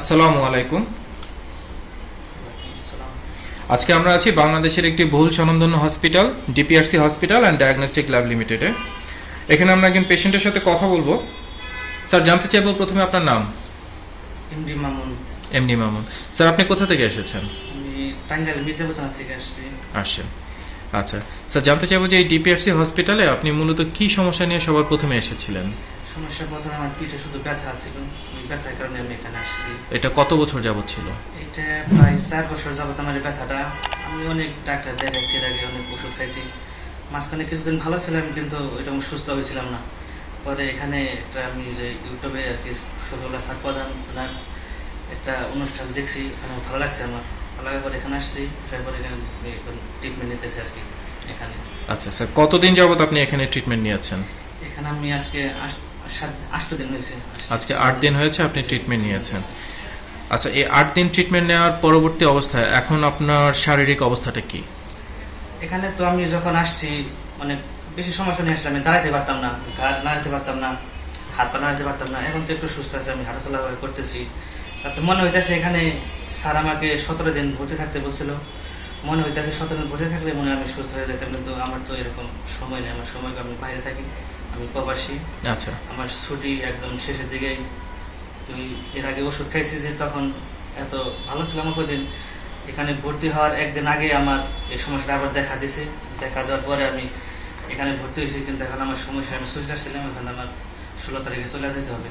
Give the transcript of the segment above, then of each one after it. আসসালামু আলাইকুম। আজকে আমরা আছি বাংলাদেশের একটি বহুল স্বনামধন্য hospital DPRC hospital and diagnostic lab লিমিটেডে। এখানে আমরা একজন পেশেন্টের সাথে কথা বলবো। স্যার, জানতে চাইবো প্রথমে আপনার নাম? M D Mamun. স্যার, আপনি কোথা থেকে এসেছেন? আমি টাঙ্গাইল মির্জাপুর থানা থেকে আসছি। আচ্ছা স্যার, জানতে চাইবো যে এই ডিপিআরসি হসপিটালে আপনি মূলত কি সমস্যা নিয়ে সবার প্রথমে এসেছিলেন? সমস্যা প্রথমে আমার পিঠে শুধু ব্যথা ছিল, ওই ব্যথার কারণে আমি এখানে আসছি। এটা কত বছর যাবত ছিল? এটা প্রায় 4 বছর যাবত আমার ব্যথাটা। আমি অনেক ডাক্তার দেখাইছি, এর আগে অনেক ওষুধ খাইছি, মাঝখানে কিছুদিন ভালো ছিলাম কিন্তু ওইরকম সুস্থ হয়েছিলাম না। পরে এখানে একটা আমি যে ইউটিউবে আর কি শফিউল্লাহ স্যার প্রধান একটা অনুষ্ঠান দেখছি, এখানে ভালো লাগছে আমার, ভালো লাগার পরে এখানে আসছি, তারপরে এখানে ট্রিটমেন্ট নিতেছি আর কি এখানে। আচ্ছা স্যার, কতদিন যাবত আপনি এখানে ট্রিটমেন্ট নিয়েছেন? এখানে আমি আজকে 8 দিন হয়েছে। আজকে 8 দিন হয়েছে আপনি ট্রিটমেন্ট নিয়েছেন। আচ্ছা, এই 8 দিন ট্রিটমেন্ট নেওয়ার পরবর্তী অবস্থায় এখন আপনার শারীরিক অবস্থাটা কি? এখানে তো আমি যখন আসছি অনেক বেশি সমস্যা নিয়ে আসলাম, আমি দাঁড়াতে পারতাম না, গা নাড়াতে পারতাম না, হাত পা নাড়াতে পারতাম না। এখন তো একটু সুস্থ আছে, আমি হাঁটাচলা করতেছি, তাতে মনে হইতেছে এখানে স্যার আমাকে 17 দিন ভর্তি থাকতে বলছিল, মনে হইতেছে 17 দিন ভর্তি থাকলে মনে হয় আমি সুস্থ হয়ে যেতাম, কিন্তু আমার তো এরকম সময় নেই, আমার সময় আমি বাইরে থাকি, আমি প্রবাসী। আচ্ছা, আমার ছুটি একদম শেষের দিকে। তুই এর আগে ওষুধ খাইছি যে তখন এত ভালো ছিলাম, ওই দিন এখানে ভর্তি হওয়ার একদিন আগে আমার এই সমস্যাটা আবার দেখা দিয়েছে, দেখা দেওয়ার পরে আমি এখানে ভর্তি হয়েছি, কিন্তু এখন আমার সমস্যা আমি সুস্থ ছিলাম, এখন আমার 16 তারিখে চলে যেতে হবে,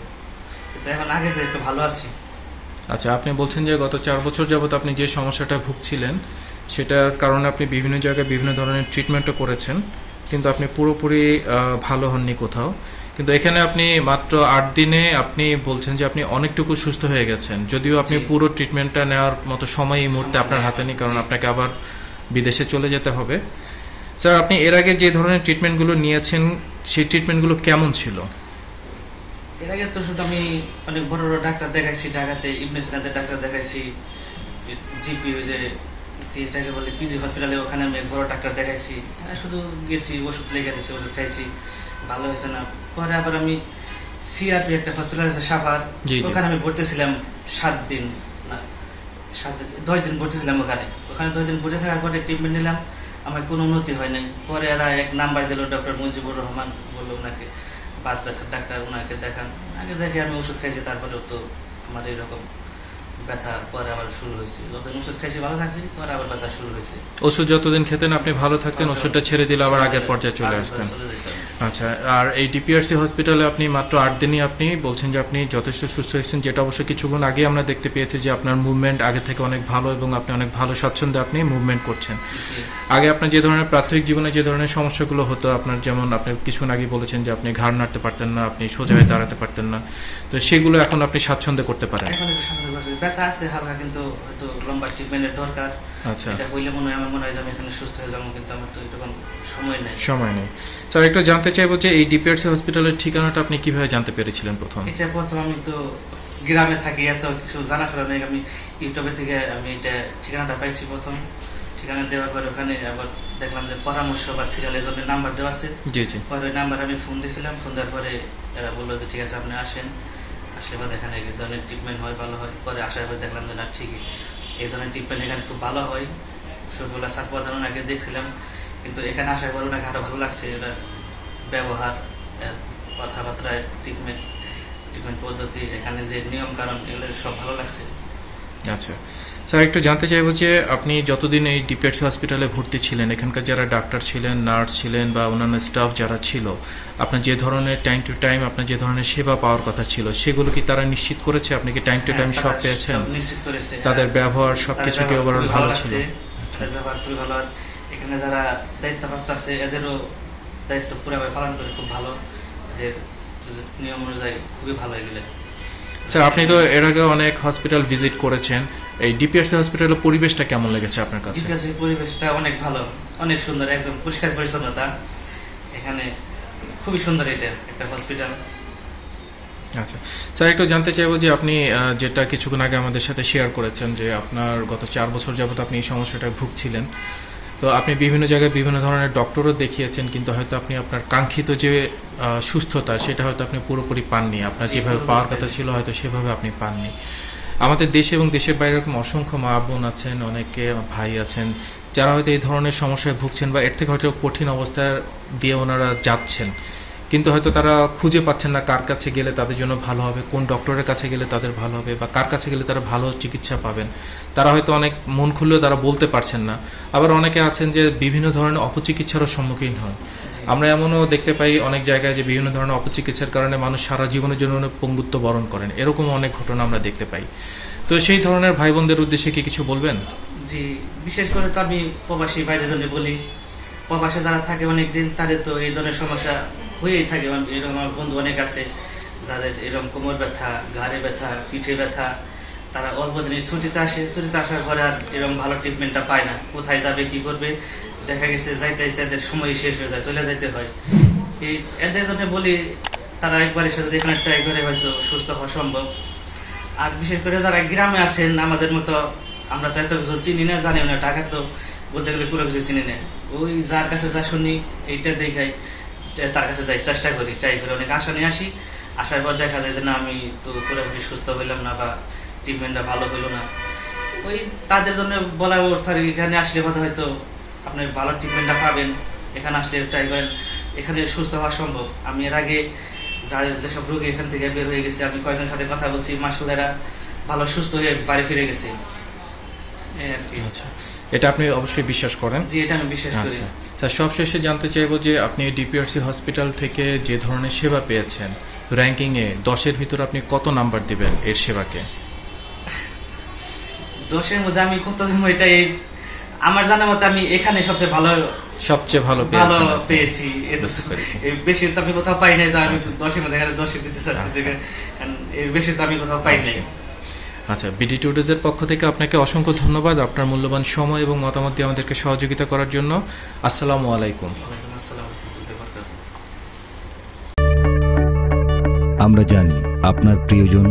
কিন্তু এখন আগে যে একটু ভালো আছি। আচ্ছা, আপনি বলছেন যে গত 4 বছর যাবত আপনি যে সমস্যাটা ভুগছিলেন সেটার কারণে আপনি বিভিন্ন জায়গায় বিভিন্ন ধরনের ট্রিটমেন্টও করেছেন, কিন্তু আপনি পুরোপুরি ভালো হননি কোথাও, কিন্তু এখানে আপনি মাত্র 8 দিনে আপনি বলছেন যে আপনি অনেকটুকু সুস্থ হয়ে গেছেন, যদিও আপনি পুরো ট্রিটমেন্টটা নেওয়ার মতো সময় এই মুহূর্তে আপনার হাতে নেই, কারণ আপনাকে আবার বিদেশে চলে যেতে হবে। স্যার, আপনি এর আগে যে ধরনের ট্রিটমেন্টগুলো নিয়েছেন সেই ট্রিটমেন্টগুলো কেমন ছিল? এর আগে তো শুধু আমি অনেক বড় বড় ডাক্তার দেখাইছি, ঢাকাতে ইমনেসিনাতে ডাক্তার দেখাইছি, জিপি যে এটাকে বলে পিজি হসপিটালে, ওখানে আমি বড় ডাক্তার দেখাইছি, শুধু গেছি ওষুধ লেগে দিয়েছি, ওষুধ খাইছি, ভালো হয়েছে না। পরে আবার আমি সিআরপি একটা হসপিটাল আছে সাভার, ওখানে আমি ভর্তি ছিলাম 7 দিন, না 7 দিন 10 দিন ভর্তি ছিলাম ওখানে। ওখানে 10 দিন ভর্তি থাকার পরে ট্রিটমেন্ট নিলাম, আমার কোনো উন্নতি হয় নাই। পরে এরা এক নাম্বার দিল, ডক্টর মুজিবুর রহমান বললো ওনাকে, বাত ব্যথার ডাক্তার, ওনাকে দেখান। আগে দেখে আমি ওষুধ খাইছি, তারপরে তো আমার এইরকম ব্যথা পরে আবার শুরু হয়েছে, যতদিন ওষুধ খাইছি ভালো থাকছি, পরে আবার ব্যথা শুরু হয়েছে। ওষুধ যতদিন খেতেন আপনি ভালো থাকতেন, ওষুধটা ছেড়ে দিলে আবার আগের পর্যায়ে চলে আসতেন। আচ্ছা, আর এই ডিপিআরসি হসপিটালে আপনি মাত্র 8 দিনই আপনি বলছেন যে আপনি যথেষ্ট সুস্থ হয়েছেন, যেটা অবশ্য কিছুক্ষণ আগে আমরা দেখতে পেয়েছি যে আপনার মুভমেন্ট আগে থেকে অনেক ভালো এবং আপনি অনেক ভালো স্বচ্ছন্দে আপনি মুভমেন্ট করছেন। আগে আপনার যে ধরনের প্রাথমিক জীবনে যে ধরনের সমস্যাগুলো হতো আপনার, যেমন আপনি কিছুক্ষণ আগে বলেছেন যে আপনি ঘাড় নাড়তে পারতেন না, আপনি সোজা হয়ে দাঁড়াতে পারতেন না, তো সেগুলো এখন আপনি স্বাচ্ছন্দ্যে করতে পারেন। ব্যথা আছে হালকা, কিন্তু হয়তো লম্বা ট্রিটমেন্টের দরকার। আচ্ছা, এটা হইলে মনে হয়, আমার মনে হয় যে আমি এখানে সুস্থ হয়ে যাবো, কিন্তু আমার তো এরকম সময় নেই। স্যার, একটু জানতে চাইবো যে এই ডিপিআরসি হসপিটালের ঠিকানাটা আপনি কিভাবে জানতে পেরেছিলেন প্রথম? এটা প্রথম আমি তো গ্রামে থাকি, এত কিছু জানাশোনা নেই, আমি ইউটিউবে থেকে আমি এটা ঠিকানাটা পাইছি। প্রথম ঠিকানা দেওয়ার পরে ওখানে আবার দেখলাম যে পরামর্শ বা সিরিয়ালের জন্য নাম্বার দেওয়া আছে। জি জি। পরে ওই নাম্বার আমি ফোন দিয়েছিলাম, ফোন দেওয়ার পরে এরা বললো যে ঠিক আছে আপনি আসেন, আসলে বা এখানে এই ধরনের ট্রিটমেন্ট হয়, ভালো হয়। পরে আসার পরে দেখলাম যে না ঠিকই এই ধরনের ট্রিটমেন্ট এখানে খুব ভালো হয়। শফিউল্লাহ স্যার প্রধান আগে দেখছিলাম, কিন্তু এখানে আসার পরে ওনাকে আরও ভালো লাগছে, এটা ব্যবহার, কথাবার্তা, ট্রিটমেন্ট পদ্ধতি, এখানে যে নিয়ম কারণ, এগুলো সব ভালো লাগছে। আচ্ছা স্যার, একটু জানতে চাইব যে আপনি যতদিন এই ডিপিআরসি হসপিটালে ভর্তি ছিলেন এখানকার যারা ডাক্তার ছিলেন, নার্স ছিলেন বা অন্যান্য স্টাফ যারা ছিল, আপনার যে ধরনের টাইম টু টাইম আপনার যে ধরনের সেবা পাওয়ার কথা ছিল সেগুলো কি তারা নিশ্চিত করেছে? আপনি কি টাইম টু টাইম সব পেয়েছেন? নিশ্চিত করেছে। তাদের ব্যবহার সবকিছু কি ওভারঅল ভালো ছিল? ব্যবহার খুবই ভালো, আর এখানে যারা দায়িত্বপ্রাপ্ত আছে এদেরও দায়িত্ব পুরোপুরি পালন করে খুব ভালো, এদের নিয়ম অনুযায়ী খুবই ভালো এগুলো। স্যার, আপনি তো এর আগে অনেক হসপিটাল ভিজিট করেছেন, এই ডিপিআরসি হসপিটালের পরিবেশটা কেমন লেগেছে আপনার কাছে? ডিপিআরসি পরিবেশটা অনেক ভালো, অনেক সুন্দর, একদম পরিষ্কার পরিচ্ছন্নতা, এখানে খুবই সুন্দর এটা একটা হসপিটাল। আচ্ছা স্যার, একটু জানতে চাইবো যে আপনি যেটা কিছুক্ষণ আগে আমাদের সাথে শেয়ার করেছেন যে আপনার গত 4 বছর যাবত আপনি এই সমস্যাটা ভুগছিলেন, তো আপনি বিভিন্ন জায়গায় বিভিন্ন ধরনের ডক্টরও দেখিয়েছেন, কিন্তু হয়তো আপনি আপনার কাঙ্ক্ষিত যে সুস্থতা সেটা হয়তো আপনি পুরোপুরি পাননি, আপনার যেভাবে পাওয়ার কথা ছিল হয়তো সেভাবে আপনি পাননি। আমাদের দেশে এবং দেশের বাইরে এরকম অসংখ্য মা বোন আছেন, অনেকে ভাই আছেন যারা হয়তো এই ধরনের সমস্যায় ভুগছেন বা এর থেকে হয়তো কঠিন অবস্থা দিয়ে ওনারা যাচ্ছেন, কিন্তু হয়তো তারা খুঁজে পাচ্ছেন না কার কাছে গেলে তাদের জন্য ভালো হবে, কোন ডক্টরের কাছে গেলে তাদের ভালো হবে বা কার কাছে গেলে তারা ভালো চিকিৎসা পাবেন। তারা হয়তো অনেক মন খুললেও তারা বলতে পারছেন না। আবার অনেকে আছেন যে বিভিন্ন ধরনের অপচিকিৎসারও সম্মুখীন হন। আমরা এমনও দেখতে পাই অনেক জায়গায় যে বিভিন্ন ধরনের অপচিকিৎসার কারণে মানুষ সারা জীবনের জন্য পঙ্গুত্ব বরণ করেন, এরকম অনেক ঘটনা আমরা দেখতে পাই। তো সেই ধরনের ভাই বোনদের উদ্দেশ্যে কি কিছু বলবেন? জি, বিশেষ করে তো আমি প্রবাসী ভাইদের জন্য বলি, প্রবাসে যারা থাকে অনেকদিন তাদের তো এই ধরনের সমস্যা হয়েই থাকে। এরকম আমার বন্ধু অনেক আছে যাদের এরকম কোমর ব্যথা, ঘাড়ে ব্যথা, পিঠে ব্যথা, তারা অল্প দিনের ছুটিতে আসে, ছুটিতে আসার পরে আর এরকম ভালো ট্রিটমেন্টটা পায় না, কোথায় যাবে কি করবে, দেখা গেছে যাইতে তাদের সময় শেষ হয়ে যায়, চলে যাইতে হয়। এই এদের জন্য বলি তারা একবার এসে যদি এখানে ট্রাই করে হয়তো সুস্থ হওয়া সম্ভব। আর বিশেষ করে যারা গ্রামে আছেন আমাদের মতো, আমরা তো এত কিছু চিনি না, জানিও না, টাকা তো বলতে গেলে কোনো কিছু চিনি না, ওই যার কাছে যা শুনি এইটা দেখাই তার কাছে যাই, চেষ্টা করি, ট্রাই করে অনেক আশা নিয়ে আসি। আসার পর দেখা যায় যে না আমি তো পুরোপুরি সুস্থ হইলাম না বা ট্রিটমেন্টটা ভালো হইলো না, ওই তাদের জন্য বলা অর্থাৎ এখানে আসলে কথা হয়তো আপনার ভালো ট্রিটমেন্টটা পাবেন, এখানে আসলে ট্রাই করেন, এখানে সুস্থ হওয়া সম্ভব। আমি এর আগে যেসব রোগী এখান থেকে বের হয়ে গেছে আমি কয়েকজনের সাথে কথা বলছি, মাসুদারা ভালো সুস্থ হয়ে বাড়ি ফিরে গেছে। আচ্ছা, এটা আপনি অবশ্যই বিশ্বাস করেন? জি, এটা আমি বিশ্বাস করি। স্যার, সবশেষে জানতে চাইবো যে আপনি ডিপিআরসি হসপিটাল থেকে যে ধরনের সেবা পেয়েছেন র্যাঙ্কিংয়ে 10-এর ভিতরে আপনি কত নাম্বার দিবেন এর সেবাকে? 10-এর মধ্যে আমি কত দেব এটা আমার জানা মতে আমি এখানে সবচেয়ে ভালো পেয়েছি, বেশি তো আমি কোথাও পাই নাই, তো আমি 10-এর মধ্যে এখানে 10 দিতে চাচ্ছি, কারণ এর বেশি তো আমি কোথাও পাই নাই। আচ্ছা, বিডি টুডেজের পক্ষ থেকে আপনাকে অসংখ্য ধন্যবাদ আপনার মূল্যবান সময় এবং মতামত দিয়ে আমাদেরকে সহযোগিতা করার জন্য। আসসালামু আলাইকুম। আমরা জানি আপনার প্রিয়জন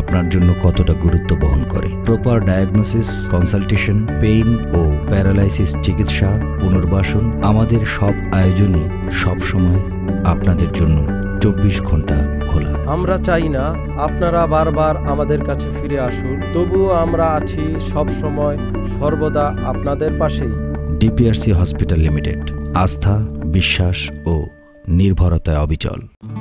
আপনার জন্য কতটা গুরুত্ব বহন করে। প্রপার ডায়াগনোসিস, কনসালটেশন, পেইন ও প্যারালাইসিস চিকিৎসা, পুনর্বাসন, আমাদের সব আয়োজনে সবসময় আপনাদের জন্য 24 ঘন্টা খোলা। আমরা চাই না আপনারা বারবার আমাদের কাছে ফিরে আসুন, তবুও আমরা আছি সবসময় সর্বদা আপনাদের পাশেই। ডিপিআরসি হসপিটাল লিমিটেড, আস্থা, বিশ্বাস ও নির্ভরতায় অবিচল।